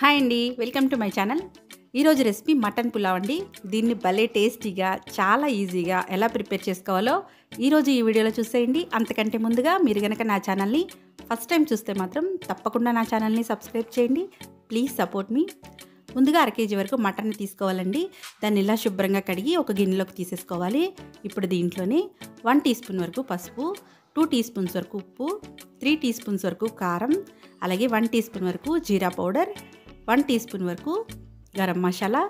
High अंडी welcome to my channel ఈరోజు recipe mutton pulao అండి। దీన్ని భలే టేస్టీగా చాలా ఈజీగా ఎలా ప్రిపేర్ చేసుకోవాలో ఈ రోజు ఈ వీడియోలో చూసేయండి। అంతకంటే ముందుగా మీరు గనక నా ఛానల్ ని ఫస్ట్ టైం చూస్తే మాత్రం తప్పకుండా నా ఛానల్ ని సబ్స్క్రైబ్ చేయండి, ప్లీజ్ సపోర్ట్ మీ। ముందుగా 1 కేజీ వరకు మటన్ ని తీసుకోవాలండి। దాన్ని ఇలా శుభ్రంగా కడిగి ఒక గిన్నెలోకి తీసేసుకోవాలి। ఇప్పుడు దీంట్లోనే 1 టీ స్పూన్ వరకు పసుపు, 2 టీ స్పూన్స్ వరకు ఉప్పు, 3 టీ స్పూన్స్ వరకు కారం, అలాగే 1 టీ స్పూన్ వరకు జీరా పౌడర్, 1 టీ స్పూన్ వరకు गरम मसाला,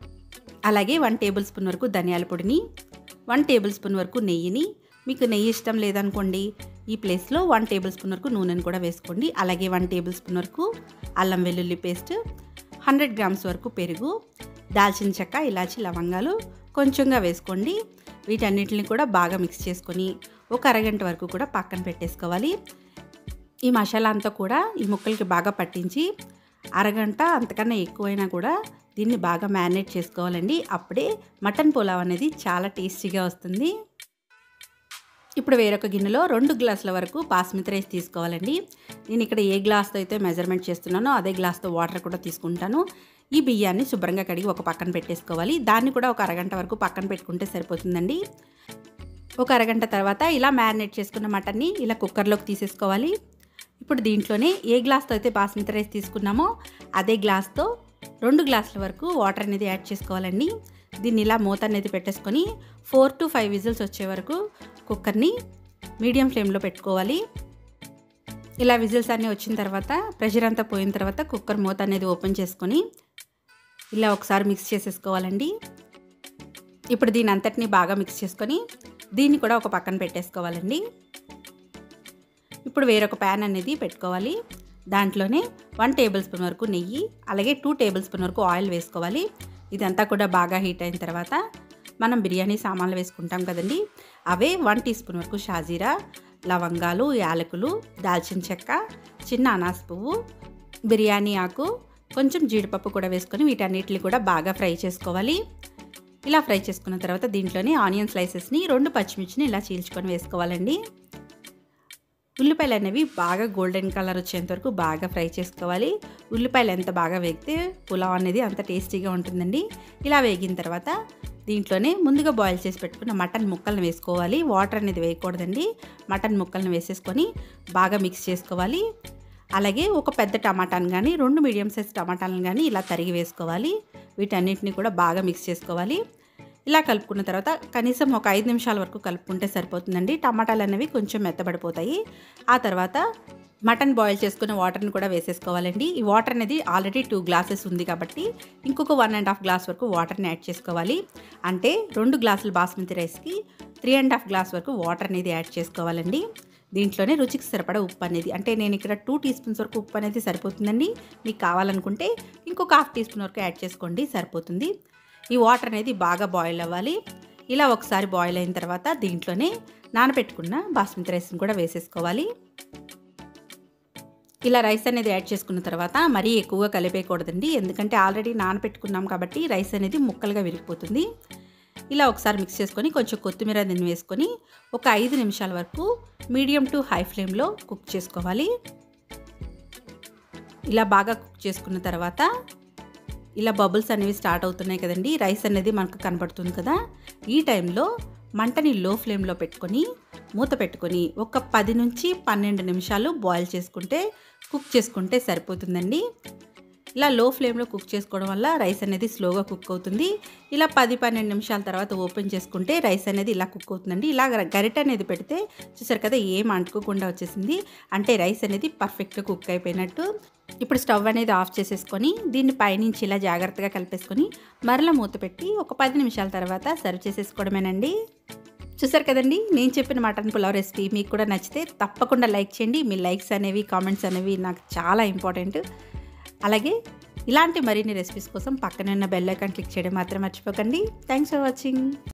अलागे 1 टेबल स्पून वरकू धनियाल पोडिनी, 1 टेबल स्पून वरकू नेय्यिनी। मीकु नेय्यि इष्टं लेदनुकोंडी ई प्लेस लो 1 टेबल स्पून वरकू नूनेनु कूडा वेसुकोंडी। अलागे 1 टेबल स्पून वरकू अल्लम वेल्लुल्ली पेस्ट, 100 ग्राम्स वरकू पेरुगु, दालचिनी चक्क, इलाची, लवंगालु कोंचंगा वेसुकोंडी। వీటన్నిటిని కూడా బాగా మిక్స్ చేసుకొని ఒక అరగంట వరకు కూడా పక్కన పెట్టేసుకోవాలి। ఈ మసాలా అంతా కూడా ఈ ముక్కలకి బాగా పట్టించి అరగంట అంతకన్నా ఎక్కువైనా కూడా దీన్ని బాగా మ్యారినేట్ చేసుకోవాలండి। అప్పుడే మటన్ పులావ్ అనేది చాలా టేస్టీగా వస్తుంది। ఇప్పుడు వేరొక గిన్నెలో 2 గ్లాసుల వరకు బాస్మతి రైస్ తీసుకోవాలండి। నేను ఇక్కడ ఏ గ్లాస్తో అయితే మెజర్మెంట్ చేస్తున్నానో అదే గ్లాస్తో వాటర్ కూడా తీసుకుంటాను। ఈ బియ్యాన్ని శుభ్రంగా కడిగి ఒక పక్కన పెట్టేసుకోవాలి। దాన్ని కూడా ఒక అరగంట వరకు పక్కన పెట్టుకుంటే సరిపోతుందండి। ఒక అరగంట తర్వాత ఇలా మ్యారినేట్ చేసుకున్న మటన్ని ఇలా కుక్కర్లోకి తీసేసుకోవాలి। ఇప్పుడు దీంట్లోనే ఏ గ్లాస్తో అయితే బాస్మతి రైస్ తీసుకున్నామో అదే గ్లాస్తో 2 గ్లాసుల వరకు వాటర్ అనేది యాడ్ చేసుకోవాలండి। దీన్ని ఇలా మూత అనేది పెట్టేసుకొని 4 to 5 విజిల్స్ వచ్చే వరకు కుక్కర్ని మీడియం ఫ్లేమ్లో పెట్టుకోవాలి। ఇలా విజిల్స్ అన్నీ వచ్చిన తర్వాత ప్రెషర్ అంతా పోయిన తర్వాత కుక్కర్ మూత అనేది ఓపెన్ చేసుకొని ఇలా ఒకసారి మిక్స్ చేసేసుకోవాలండి। ఇప్పుడు దీని అంతటిని బాగా మిక్స్ చేసుకొని దీన్ని కూడా ఒక పక్కన పెట్టేసుకోవాలండి। ఇప్పుడు వేరొక ప్యాన్ అనేది పెట్టుకోవాలి। దాంట్లోనే 1 టేబుల్ స్పూన్ వరకు నెయ్యి, అలాగే 2 టేబుల్ స్పూన్ వరకు ఆయిల్ వేసుకోవాలి। ఇదంతా కూడా బాగా హీట్ అయిన తర్వాత మనం బిర్యానీ సామాన్లు వేసుకుంటాం కదండి, అవే 1 టీ స్పూన్ వరకు షాజీరా, లవంగాలు, యాలకులు, దాల్చిన చెక్క, చిన్న అనాస పువ్వు, బిర్యానీ ఆకు, కొంచెం జీడిపప్పు కూడా వేసుకొని వీటన్నిటిని కూడా బాగా ఫ్రై చేసుకోవాలి। ఇలా ఫ్రై చేసుకున్న తర్వాత దీంట్లోనే ఆనియన్ స్లైసెస్ని 2 పచ్చిమిర్చిని ఇలా చీల్చుకొని వేసుకోవాలండి। ఉల్లిపాయలు అనేవి బాగా గోల్డెన్ కలర్ వచ్చేంత వరకు బాగా ఫ్రై చేసుకోవాలి। ఉల్లిపాయలు ఎంత బాగా వేగితే పులావ్ అనేది అంత టేస్టీగా ఉంటుందండి। ఇలా వేగిన తర్వాత దీంట్లోనే ముందుగా బాయిల్ చేసి పెట్టుకున్న మటన్ ముక్కలను వేసుకోవాలి। వాటర్ అనేది వేయకూడదండి। మటన్ ముక్కలను వేసేసుకొని బాగా మిక్స్ చేసుకోవాలి। అలాగే ఒక పెద్ద టమాటాను కానీ 2 మీడియం సైజ్ టమాటాలను కానీ ఇలా తరిగి వేసుకోవాలి। వీటన్నిటిని కూడా బాగా మిక్స్ చేసుకోవాలి। ఇలా కలుపుకున్న తర్వాత కనీసం ఒక 5 నిమిషాల వరకు కలుపుకుంటే సరిపోతుందండి। టమాటాలు అనేవి కొంచెం మెత్తబడిపోతాయి। ఆ తర్వాత మటన్ బాయిల్ చేసుకున్న వాటర్ని కూడా వేసేసుకోవాలండి। ఈ వాటర్ అనేది ఆల్రెడీ 2 గ్లాసెస్ ఉంది కాబట్టి ఇంకొక 1.5 గ్లాస్ వరకు వాటర్ని యాడ్ చేసుకోవాలి। అంటే 2 గ్లాసుల బాస్మతి రైస్కి 3.5 గ్లాస్ వరకు వాటర్ అనేది యాడ్ చేసుకోవాలండి। దీంట్లోనే రుచికి సరిపడా ఉప్పు అనేది, అంటే నేను ఇక్కడ 2 టీ స్పూన్స్ వరకు ఉప్పు అనేది సరిపోతుందండి। మీకు కావాలనుకుంటే ఇంకొక 1/2 టీ స్పూన్ వరకు యాడ్ చేసుకోండి, సరిపోతుంది। ఈ వాటర్ అనేది బాగా బాయిల్ అవ్వాలి। ఇలా ఒకసారి బాయిల్ అయిన తర్వాత దీంట్లోనే నానబెట్టుకున్న బాస్మతి రైస్ని కూడా వేసేసుకోవాలి। ఇలా రైస్ అనేది యాడ్ చేసుకున్న తర్వాత మరీ ఎక్కువగా కలిపేయకూడదండి, ఎందుకంటే ఆల్రెడీ నానబెట్టుకున్నాం కాబట్టి రైస్ అనేది ముక్కలుగా విరిగిపోతుంది। ఇలా ఒకసారి మిక్స్ చేసుకొని కొంచెం కొత్తిమీర దీన్ని వేసుకొని ఒక 5 నిమిషాల వరకు మీడియం టు హై ఫ్లేమ్లో కుక్ చేసుకోవాలి। ఇలా బాగా కుక్ చేసుకున్న తర్వాత ఇలా బబుల్స్ అనేవి స్టార్ట్ అవుతున్నాయి కదండి, రైస్ అనేది మనకు కనబడుతుంది కదా। ఈ టైంలో మంటని లో ఫ్లేమ్లో పెట్టుకొని మూత పెట్టుకొని ఒక 10 నుంచి 12 నిమిషాలు బాయిల్ చేసుకుంటే కుక్ చేసుకుంటే సరిపోతుందండి। ఇలా లో ఫ్లేమ్లో కుక్ చేసుకోవడం వల్ల రైస్ అనేది స్లోగా కుక్ అవుతుంది। ఇలా 10-12 నిమిషాల తర్వాత ఓపెన్ చేసుకుంటే రైస్ అనేది ఇలా కుక్ అవుతుందండి। ఇలా గరిట అనేది పెడితే చూసారు కదా, ఏం అంటుకోకుండా వచ్చేసింది, అంటే రైస్ అనేది పర్ఫెక్ట్గా కుక్ అయిపోయినట్టు। ఇప్పుడు స్టవ్ అనేది ఆఫ్ చేసేసుకొని దీన్ని పైనుంచి ఇలా జాగ్రత్తగా కలిపేసుకొని మరలా మూత పెట్టి ఒక 10 నిమిషాల తర్వాత సర్వ్ చేసేసుకోవడమేనండి। చూసారు కదండి, నేను చెప్పిన మటన్ పులావ్ రెసిపీ మీకు కూడా నచ్చితే తప్పకుండా లైక్ చేయండి। మీ లైక్స్ అనేవి, కామెంట్స్ అనేవి నాకు చాలా ఇంపార్టెంట్। అలాగే ఇలాంటి మరిన్ని రెసిపీస్ కోసం పక్కనే ఉన్న బెల్ ఐకాన్ క్లిక్ చేయడం మాత్రం మర్చిపోకండి। Thanks for watching.